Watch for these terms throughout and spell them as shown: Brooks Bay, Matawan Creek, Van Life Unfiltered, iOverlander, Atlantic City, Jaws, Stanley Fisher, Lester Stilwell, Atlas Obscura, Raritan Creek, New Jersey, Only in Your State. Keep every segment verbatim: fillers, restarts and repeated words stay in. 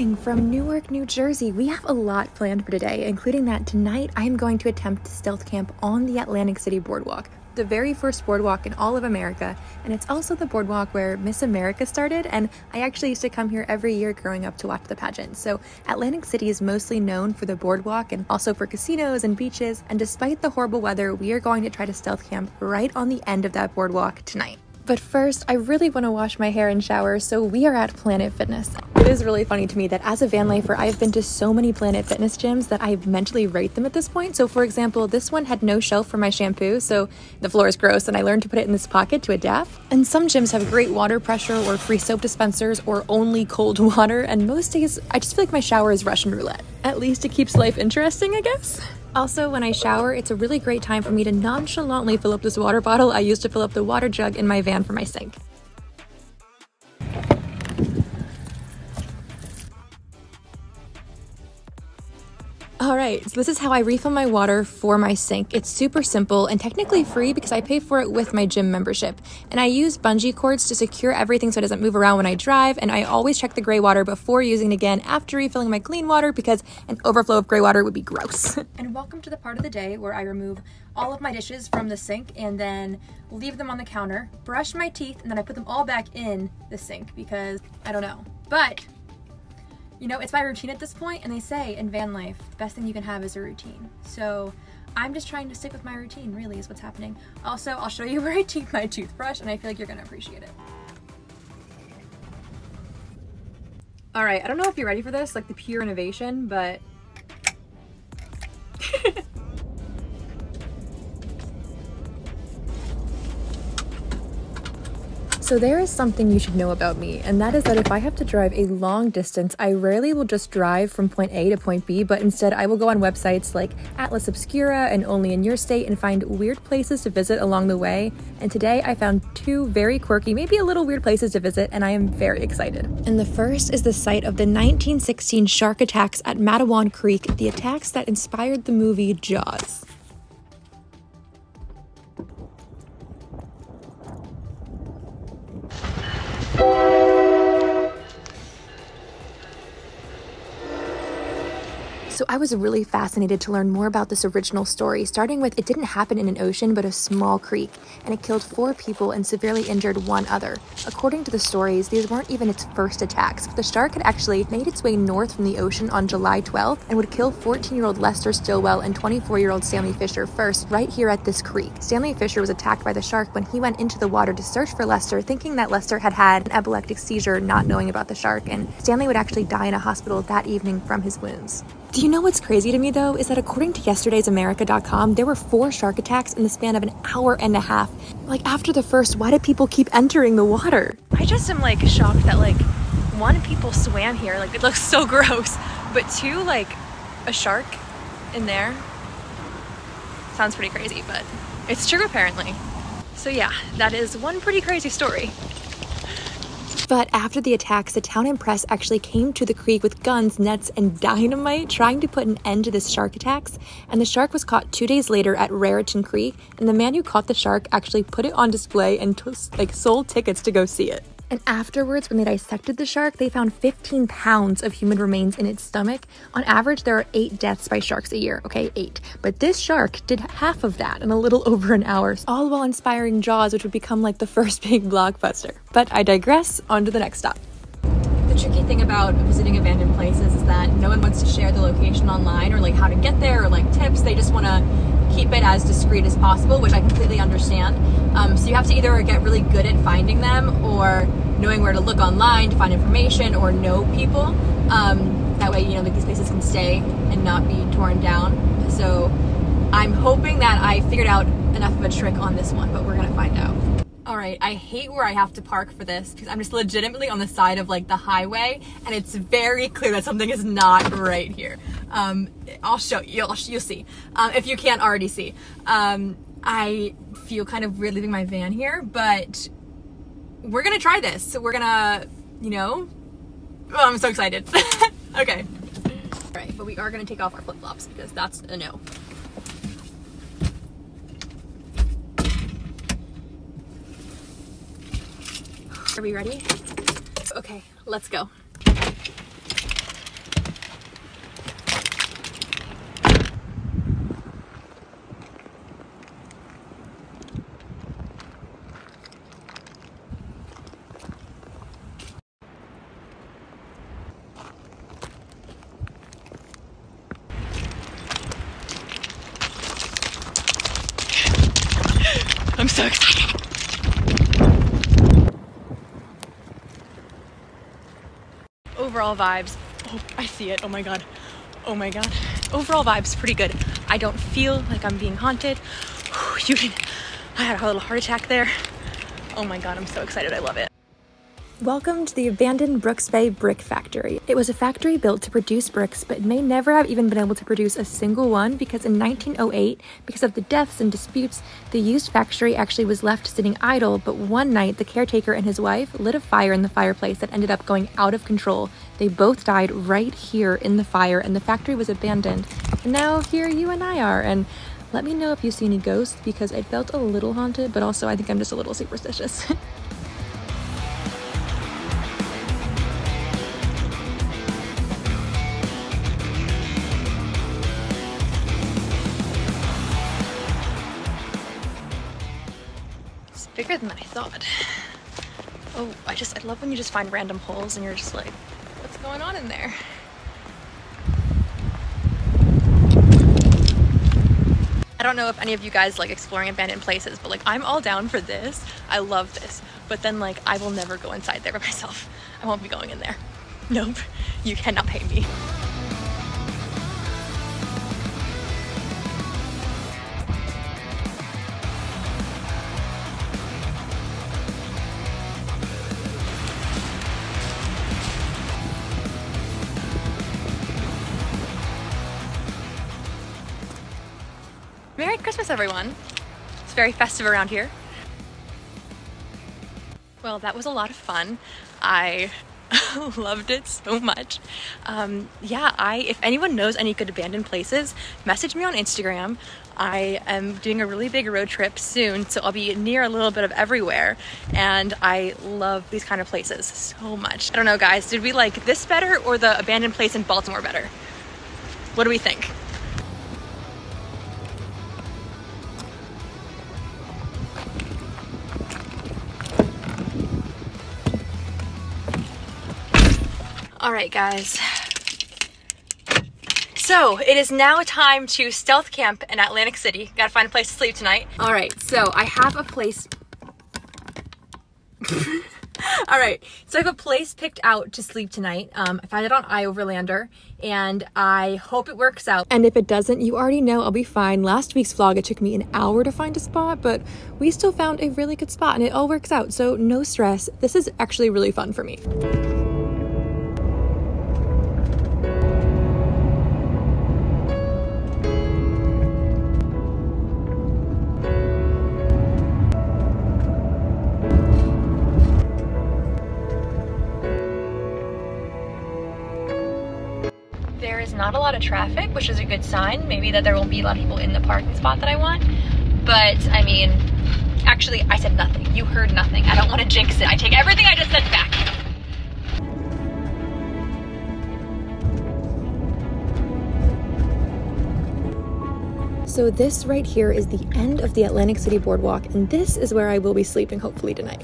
morning from Newark, New Jersey. We have a lot planned for today, including that tonight I am going to attempt to stealth camp on the Atlantic City boardwalk, the very first boardwalk in all of America, and it's also the boardwalk where Miss America started, and I actually used to come here every year growing up to watch the pageant. So Atlantic City is mostly known for the boardwalk and also for casinos and beaches, and despite the horrible weather, we are going to try to stealth camp right on the end of that boardwalk tonight. But first, I really want to wash my hair and shower, so we are at Planet Fitness. It is really funny to me that as a van lifer, I've been to so many Planet Fitness gyms that I mentally rate them at this point. So for example, this one had no shelf for my shampoo, so the floor is gross and I learned to put it in this pocket to adapt. And some gyms have great water pressure or free soap dispensers or only cold water, and most days I just feel like my shower is Russian roulette. At least it keeps life interesting, I guess. Also, when I shower, it's a really great time for me to nonchalantly fill up this water bottle I used to fill up the water jug in my van for my sink. All right, so this is how I refill my water for my sink. It's super simple and technically free because I pay for it with my gym membership. And I use bungee cords to secure everything so it doesn't move around when I drive. And I always check the gray water before using it again after refilling my clean water because an overflow of gray water would be gross. And welcome to the part of the day where I remove all of my dishes from the sink and then leave them on the counter, brush my teeth, and then I put them all back in the sink because I don't know. But you know, it's my routine at this point, and they say in van life, the best thing you can have is a routine. So I'm just trying to stick with my routine, really, is what's happening. Also, I'll show you where I keep my toothbrush, and I feel like you're gonna appreciate it. All right, I don't know if you're ready for this, like the pure innovation, but. So there is something you should know about me, and that is that if I have to drive a long distance, I rarely will just drive from point A to point B, but instead I will go on websites like Atlas Obscura and Only in Your State and find weird places to visit along the way. And today I found two very quirky, maybe a little weird places to visit, and I am very excited. And the first is the site of the nineteen sixteen shark attacks at Matawan Creek, the attacks that inspired the movie Jaws. So I was really fascinated to learn more about this original story, starting with it didn't happen in an ocean, but a small creek, and it killed four people and severely injured one other. According to the stories, these weren't even its first attacks, but the shark had actually made its way north from the ocean on July twelfth and would kill fourteen-year-old Lester Stilwell and twenty-four-year-old Stanley Fisher first, right here at this creek. Stanley Fisher was attacked by the shark when he went into the water to search for Lester, thinking that Lester had had an epileptic seizure, not knowing about the shark, and Stanley would actually die in a hospital that evening from his wounds. Do you know what's crazy to me though is that according to yesterday's America dot com, there were four shark attacks in the span of an hour and a half. Like after the first, why did people keep entering the water? I just am like shocked that like one, people swam here, like it looks so gross, but two, like a shark in there. Sounds pretty crazy, but it's true apparently. So yeah, that is one pretty crazy story. But after the attacks, the town and press actually came to the creek with guns, nets, and dynamite, trying to put an end to the shark attacks. And the shark was caught two days later at Raritan Creek. And the man who caught the shark actually put it on display and like sold tickets to go see it. And afterwards, when they dissected the shark, they found fifteen pounds of human remains in its stomach. On average, there are eight deaths by sharks a year, okay, eight. But this shark did half of that in a little over an hour, all while inspiring Jaws, which would become like the first big blockbuster. But I digress, on to the next stop. The tricky thing about visiting abandoned places is that no one wants to share the location online or like how to get there or like tips. They just want to keep it as discreet as possible, which I completely understand. Um, so you have to either get really good at finding them or knowing where to look online to find information or know people. Um, that way, you know, like these places can stay and not be torn down. So I'm hoping that I figured out enough of a trick on this one, but we're going to find out. All right, I hate where I have to park for this because I'm just legitimately on the side of like the highway and it's very clear that something is not right here. Um, I'll show you, you'll, you'll see, um, if you can't already see. Um, I feel kind of weird leaving my van here, but we're gonna try this. So we're gonna, you know, oh, I'm so excited. Okay. All right, but we are gonna take off our flip-flops because that's a no. Are we ready? Okay, let's go. so excited. Overall vibes. Oh, I see it. Oh my god. Oh my god. Overall vibes pretty good. I don't feel like I'm being haunted. Whew, you didn't. I had a little heart attack there. Oh my god, I'm so excited. I love it. Welcome to the abandoned Brooks Bay Brick Factory. It was a factory built to produce bricks, but may never have even been able to produce a single one because in nineteen oh eight, because of the deaths and disputes, the used factory actually was left sitting idle, but one night the caretaker and his wife lit a fire in the fireplace that ended up going out of control. They both died right here in the fire and the factory was abandoned. And now here you and I are, and let me know if you see any ghosts because I felt a little haunted, but also I think I'm just a little superstitious. Bigger than I thought. Oh, I just, I love when you just find random holes and you're just like, what's going on in there? I don't know if any of you guys like exploring abandoned places, but like I'm all down for this. I love this, but then like I will never go inside there by myself. I won't be going in there. Nope, you cannot pay me. Merry Christmas, everyone. It's very festive around here. Well, that was a lot of fun. I loved it so much. Um, yeah, I, if anyone knows any good abandoned places, message me on Instagram. I am doing a really big road trip soon, so I'll be near a little bit of everywhere. And I love these kind of places so much. I don't know, guys, did we like this better or the abandoned place in Baltimore better? What do we think? All right, guys. So it is now time to stealth camp in Atlantic City. Gotta find a place to sleep tonight. All right, so I have a place. All right, so I have a place picked out to sleep tonight. Um, I found it on iOverlander, and I hope it works out. And if it doesn't, you already know I'll be fine. Last week's vlog, it took me an hour to find a spot, but we still found a really good spot, and it all works out, so no stress. This is actually really fun for me. Not a lot of traffic, which is a good sign. Maybe that there won't be a lot of people in the parking spot that I want. But I mean, actually I said nothing. You heard nothing. I don't want to jinx it. I take everything I just said back. So this right here is the end of the Atlantic City boardwalk, and this is where I will be sleeping hopefully tonight.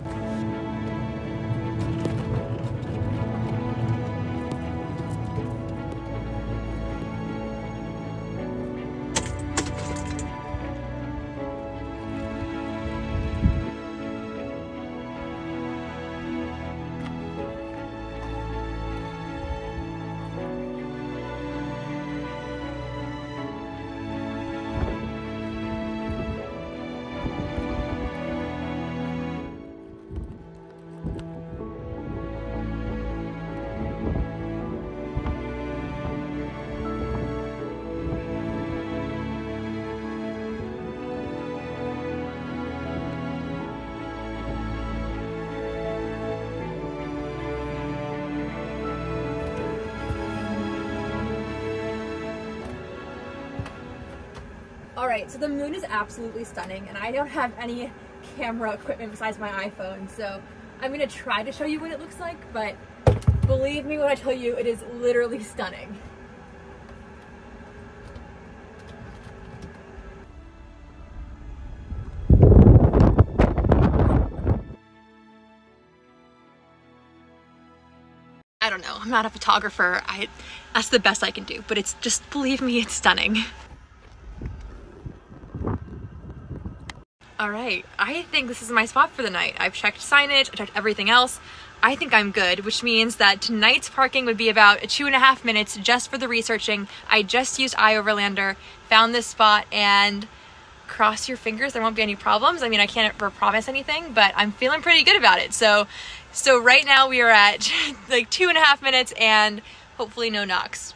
All right, so the moon is absolutely stunning, and I don't have any camera equipment besides my iPhone, so I'm gonna try to show you what it looks like, but believe me when I tell you, it is literally stunning. I don't know, I'm not a photographer. I, that's the best I can do, but it's just, believe me, it's stunning. All right, I think this is my spot for the night. I've checked signage, I checked everything else. I think I'm good, which means that tonight's parking would be about two and a half minutes just for the researching. I just used iOverlander, found this spot, and cross your fingers there won't be any problems. I mean, I can't ever promise anything, but I'm feeling pretty good about it. So, so right now we are at like two and a half minutes and hopefully no knocks.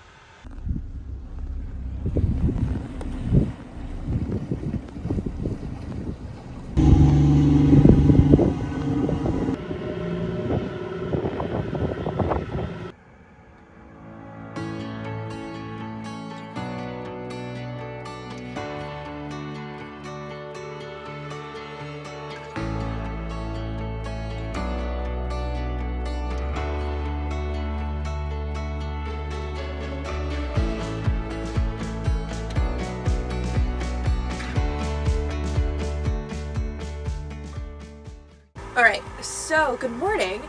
Alright, so good morning.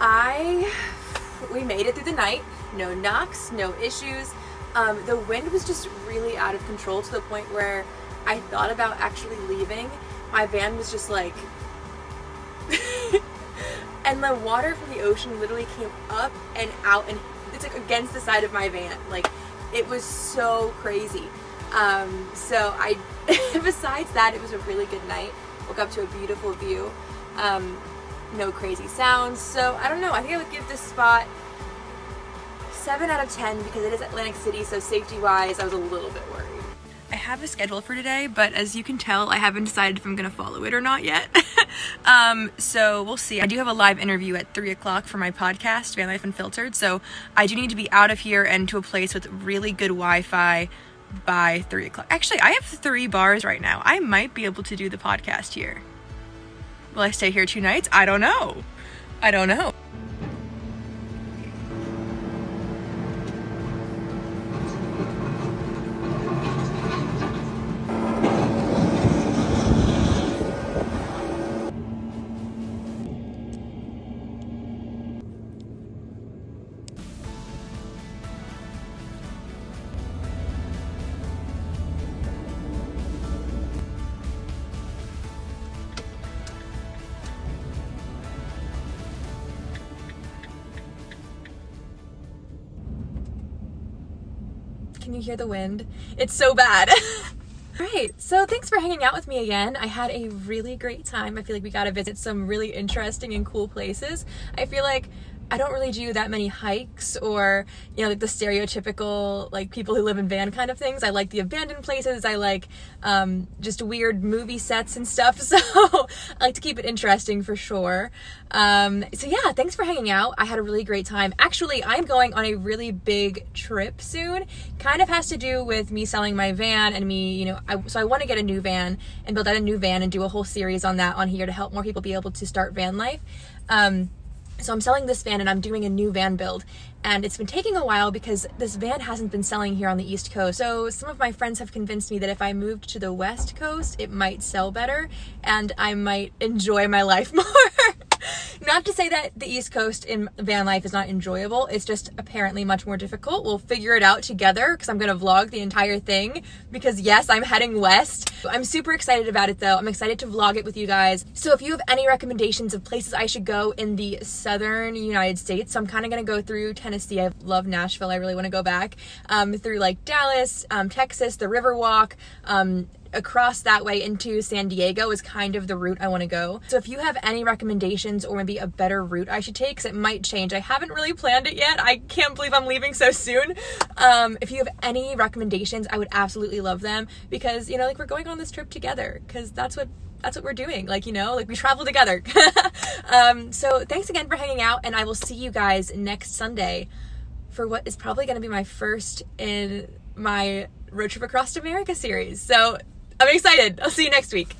I, we made it through the night. No knocks, no issues. Um, the wind was just really out of control to the point where I thought about actually leaving. My van was just like... and the water from the ocean literally came up and out and it's like against the side of my van. Like, it was so crazy. Um, so I, besides that, it was a really good night. Woke up to a beautiful view. Um, no crazy sounds, so I don't know, I think I would give this spot seven out of ten because it is Atlantic City, so safety wise I was a little bit worried. I have a schedule for today, but as you can tell I haven't decided if I'm gonna follow it or not yet. um, so we'll see. I do have a live interview at three o'clock for my podcast, Van Life Unfiltered, so I do need to be out of here and to a place with really good Wi-Fi by three o'clock. Actually, I have three bars right now. I might be able to do the podcast here. Will I stay here two nights? I don't know. I don't know. Can you hear the wind? It's so bad. Alright, so thanks for hanging out with me again. I had a really great time. I feel like we got to visit some really interesting and cool places. I feel like I don't really do that many hikes or, you know, like the stereotypical, like people who live in van kind of things. I like the abandoned places. I like um, just weird movie sets and stuff. So I like to keep it interesting for sure. Um, so yeah, thanks for hanging out. I had a really great time. Actually, I'm going on a really big trip soon. Kind of has to do with me selling my van and me, you know, I, so I want to get a new van and build out a new van and do a whole series on that on here to help more people be able to start van life. Um, So I'm selling this van and I'm doing a new van build, and it's been taking a while because this van hasn't been selling here on the East Coast. So some of my friends have convinced me that if I moved to the West Coast, it might sell better and I might enjoy my life more. Not to say that the East Coast in van life is not enjoyable, it's just apparently much more difficult. We'll figure it out together because I'm going to vlog the entire thing because yes, I'm heading west. I'm super excited about it though. I'm excited to vlog it with you guys. So if you have any recommendations of places I should go in the southern United States, so I'm kind of going to go through Tennessee. I love Nashville. I really want to go back um, through like Dallas, um, Texas, the Riverwalk, um, across that way into San Diego is kind of the route I want to go. So if you have any recommendations or maybe a better route I should take, because it might change. I haven't really planned it yet. I can't believe I'm leaving so soon. Um, if you have any recommendations, I would absolutely love them because, you know, like we're going on this trip together because that's what that's what we're doing. Like, you know, like we travel together. um, so thanks again for hanging out, and I will see you guys next Sunday for what is probably going to be my first in my Road Trip Across America series. So I'm excited. I'll see you next week.